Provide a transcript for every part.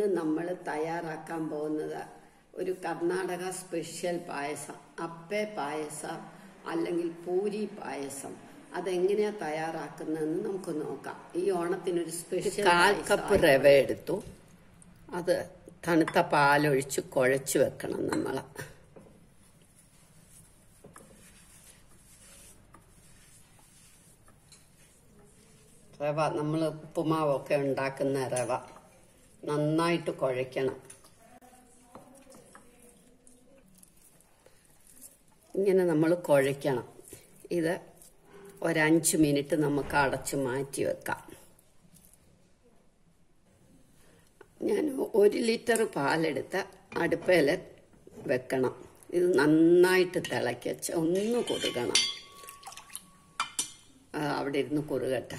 ഇന്ന് നമ്മൾ തയ്യാറാക്കാൻ പോകുന്നത് ഒരു കർണാടക സ്പെഷ്യൽ പായസം, അപ്പേ പായസം അല്ലെങ്കിൽ പൂരി പായസം. അതെങ്ങനെയാ തയ്യാറാക്കുന്നതെന്ന് നമുക്ക് നോക്കാം. ഈ ഓണത്തിനൊരു സ്പെഷ്യൽ കാൽ കപ്പ് റവ എടുത്തു, അത് തണുത്ത പാലൊഴിച്ച് കുഴച്ചു വെക്കണം. നമ്മൾ റവ, നമ്മൾ ഉപ്പുമാവൊക്കെ ഉണ്ടാക്കുന്ന റവ നന്നായിട്ട് കുഴയ്ക്കണം. ഇങ്ങനെ നമ്മൾ കുഴയ്ക്കണം. ഇത് ഒരഞ്ച് മിനിറ്റ് നമുക്ക് അടച്ച് മാറ്റി വെക്കാം. ഞാൻ 1 ലിറ്റർ പാലെടുത്ത് അടുപ്പയിൽ വെക്കണം. ഇത് നന്നായിട്ട് തിളയ്ക്കച്ച് ഒന്ന് കുറുകണം. അവിടെ ഇരുന്ന് കുറുകട്ടെ.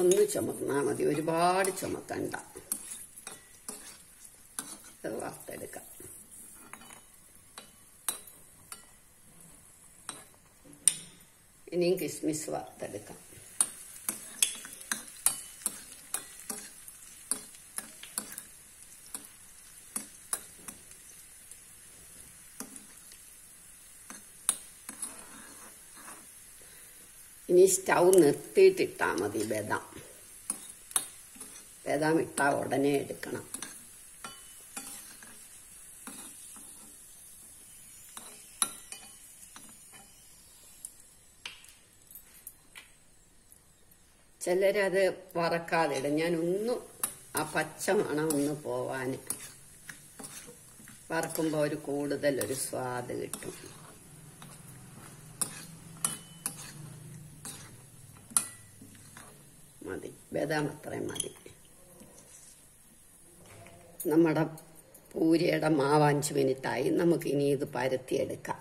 ഒന്ന് ചുമന്നാൽ മതി, ഒരുപാട് ചുമത്തണ്ട. ഇത് വറുത്തെടുക്കാം. ഇനിയും കിസ്മിസ് വറുത്തെടുക്കാം. ഇനി സ്റ്റൗ നിർത്തിയിട്ടിട്ടാൽ മതി. ബദാം ഇട്ടാൽ ഉടനെ എടുക്കണം. ചിലരത് വറക്കാതെ ഇടും. ഞാനൊന്ന് ആ പച്ചമണം ഒന്ന് പോവാൻ വറക്കുമ്പോൾ ഒരു കൂടുതലൊരു സ്വാദ് കിട്ടും. മതി, ബദാം അത്രയും മതി. നമ്മുടെ പൂരിയുടെ മാവ് 5 മിനിറ്റായി. നമുക്കിനി ഇത് പരത്തിയെടുക്കാം.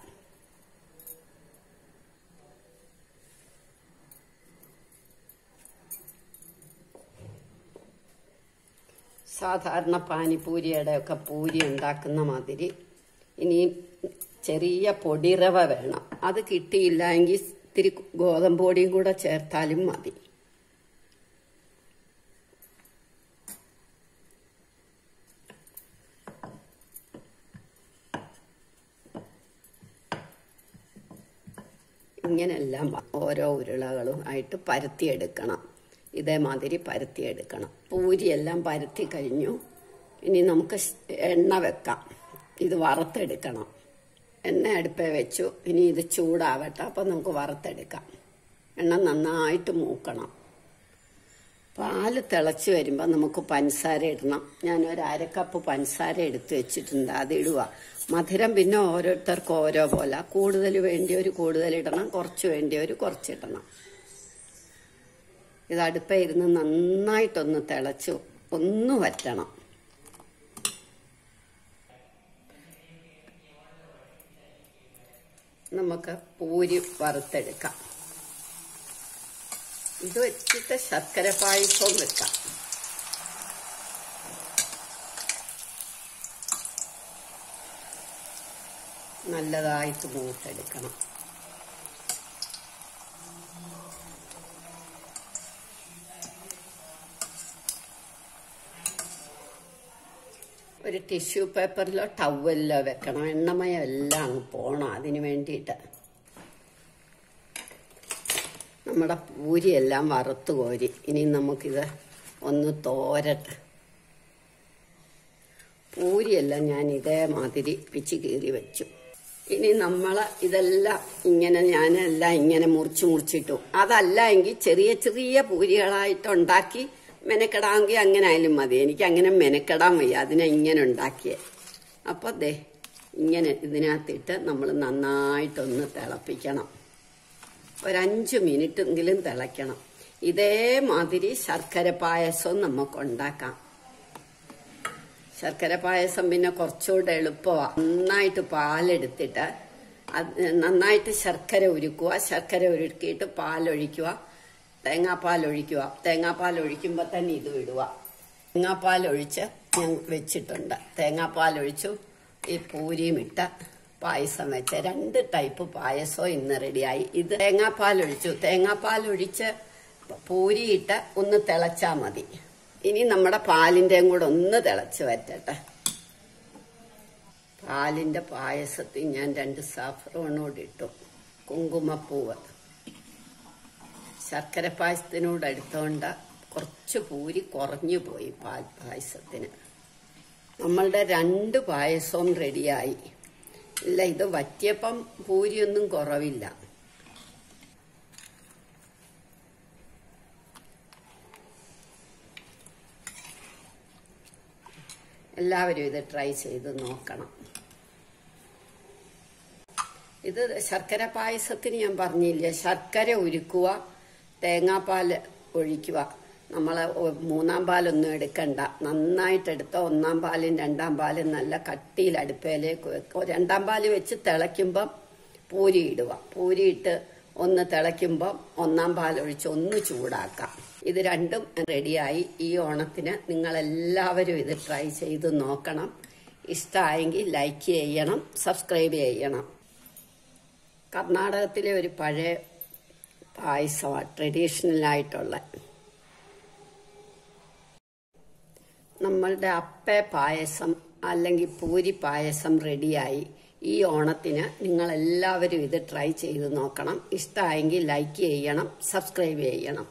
സാധാരണ പാനിപ്പൂരിയുടെ ഒക്കെ പൂരി ഉണ്ടാക്കുന്ന മാതിരി ഇനി ചെറിയ പൊടിറവ വേണം. അത് കിട്ടിയില്ല എങ്കിൽ ഇത്തിരി ഗോതമ്പ് പൊടിയും കൂടെ ചേർത്താലും മതി. ഇങ്ങനെല്ലാം ഓരോ ഉരുളകളും ആയിട്ട് പരത്തിയെടുക്കണം. ഇതേമാതിരി പരത്തിയെടുക്കണം. പൂരിയെല്ലാം പരത്തി കഴിഞ്ഞു. ഇനി നമുക്ക് എണ്ണ വെക്കാം. ഇത് വറുത്തെടുക്കണം. എണ്ണ അടുപ്പേ വെച്ചു. ഇനി ഇത് ചൂടാവട്ടെ, അപ്പം നമുക്ക് വറുത്തെടുക്കാം. എണ്ണ നന്നായിട്ട് മൂക്കണം. പാല് തിളച്ച് വരുമ്പോൾ നമുക്ക് പഞ്ചസാര ഇടണം. ഞാനൊരു 1/2 കപ്പ് പഞ്ചസാര എടുത്ത് വെച്ചിട്ടുണ്ട്, അത് ഇടുക. മധുരം പിന്നെ ഓരോരുത്തർക്ക് ഓരോ പോലെ. കൂടുതൽ വേണ്ടിയൊരു കൂടുതലിടണം, കുറച്ച് വേണ്ടിയൊരു കുറച്ചിടണം. ഇത് അടുപ്പേ ഇരുന്ന് നന്നായിട്ടൊന്ന് തിളച്ച് ഒന്ന് വറ്റണം. നമുക്ക് പൂരി വറുത്തെടുക്കാം. ഇത് വെച്ചിട്ട് ശർക്കര പായസവും വെക്കാം. നല്ലതായിട്ട് മൂത്തെടുക്കണം. ഒരു ടിഷ്യൂ പേപ്പറിലോ ടവലിലോ വെക്കണം. എണ്ണമയം എല്ലാം അങ്ങ് പോകണം. അതിന് വേണ്ടിയിട്ട് നമ്മുടെ പൂരിയെല്ലാം വറുത്ത് കോരി ഇനി നമുക്കിത് ഒന്ന് തോരട്ടെ. പൂരിയെല്ലാം ഞാൻ ഇതേമാതിരി പിച്ച് കീറി വെച്ചു. ഇനി നമ്മൾ ഇതെല്ലാം ഇങ്ങനെ ഞാനെല്ലാം ഇങ്ങനെ മുറിച്ചിട്ടു. അതല്ല എങ്കിൽ ചെറിയ ചെറിയ പൂരികളായിട്ടുണ്ടാക്കി മെനക്കെടാമെങ്കിൽ അങ്ങനെ ആയാലും മതി. എനിക്ക് അങ്ങനെ മെനക്കെടാൻ വയ്യ, അതിനെ ഇങ്ങനെ ഉണ്ടാക്കിയേ. അപ്പോൾ ദേ ഇങ്ങനെ ഇതിനകത്തിട്ട് നമ്മൾ നന്നായിട്ടൊന്ന് തിളപ്പിക്കണം. 5 മിനിറ്റെങ്കിലും തിളയ്ക്കണം. ഇതേമാതിരി ശർക്കര പായസം നമുക്ക് ഉണ്ടാക്കാം. ശർക്കര പായസം പിന്നെ കുറച്ചുകൂടെ എളുപ്പമാണ്. നന്നായിട്ട് പാലെടുത്തിട്ട് നന്നായിട്ട് ശർക്കര ഉരുക്കുക, ശർക്കര ഉരുക്കിയിട്ട് പാലൊഴിക്കുക, തേങ്ങാപ്പാലൊഴിക്കുക. തേങ്ങാപ്പാലൊഴിക്കുമ്പോൾ തന്നെ ഇത് വിടുക. തേങ്ങാപ്പാലൊഴിച്ച് ഞാൻ വെച്ചിട്ടുണ്ട്. തേങ്ങാപ്പാലൊഴിച്ചു ഈ പൂരിയും ഇട്ട പായസം വെച്ച രണ്ട് ടൈപ്പ് പായസവും ഇന്ന് റെഡിയായി. ഇത് തേങ്ങാപ്പാലൊഴിച്ചു, തേങ്ങാപ്പാലൊഴിച്ച് പൂരിയിട്ട് ഒന്ന് തിളച്ചാൽ മതി. ഇനി നമ്മുടെ പാലിൻ്റെയും കൂടെ ഒന്ന് തിളച്ച് വറ്റട്ടെ. പാലിൻ്റെ പായസത്തിൽ ഞാൻ 2 സാഫ്രോണോട് ഇട്ടു, കുങ്കുമപ്പൂവ്. ശർക്കര പായസത്തിനോട് അടുത്തോണ്ട കുറച്ച് പൂരി കുറഞ്ഞു പോയി പാൽ പായസത്തിന്. നമ്മളുടെ 2 പായസവും റെഡിയായി. ഇല്ല, ഇത് വറ്റിയപ്പം പൂരിയൊന്നും കുറവില്ല. എല്ലാവരും ഇത് ട്രൈ ചെയ്ത് നോക്കണം. ഇത് ശർക്കര പായസത്തിന് ഞാൻ പറഞ്ഞില്ലേ, ശർക്കര ഉരുക്കുക, തേങ്ങാപ്പാൽ ഒഴിക്കുക. നമ്മൾ 3-ാം പാലൊന്നും എടുക്കണ്ട. നന്നായിട്ടെടുത്ത 1-ാം പാലും 2-ാം പാലും നല്ല കട്ടിയിൽ അടുപ്പയിലേക്ക് വെക്കുക. 2-ാം പാല് വെച്ച് തിളയ്ക്കുമ്പം പൂരി ഇടുക. പൂരിയിട്ട് ഒന്ന് തിളയ്ക്കുമ്പം 1-ാം പാലൊഴിച്ച് ഒന്ന് ചൂടാക്കാം. ഇത് രണ്ടും റെഡിയായി. ഈ ഓണത്തിന് നിങ്ങളെല്ലാവരും ഇത് ട്രൈ ചെയ്ത് നോക്കണം. ഇഷ്ടമായെങ്കിൽ ലൈക്ക് ചെയ്യണം, സബ്സ്ക്രൈബ് ചെയ്യണം. കർണാടകത്തിലെ ഒരു പഴയ പായസമാണ്, ട്രഡീഷണലായിട്ടുള്ള. നമ്മളുടെ അപ്പ പായസം അല്ലെങ്കിൽ പൂരി പായസം റെഡിയായി. ഈ ഓണത്തിന് നിങ്ങളെല്ലാവരും ഇത് ട്രൈ ചെയ്ത് നോക്കണം. ഇഷ്ടമായെങ്കിൽ ലൈക്ക് ചെയ്യണം, സബ്സ്ക്രൈബ് ചെയ്യണം.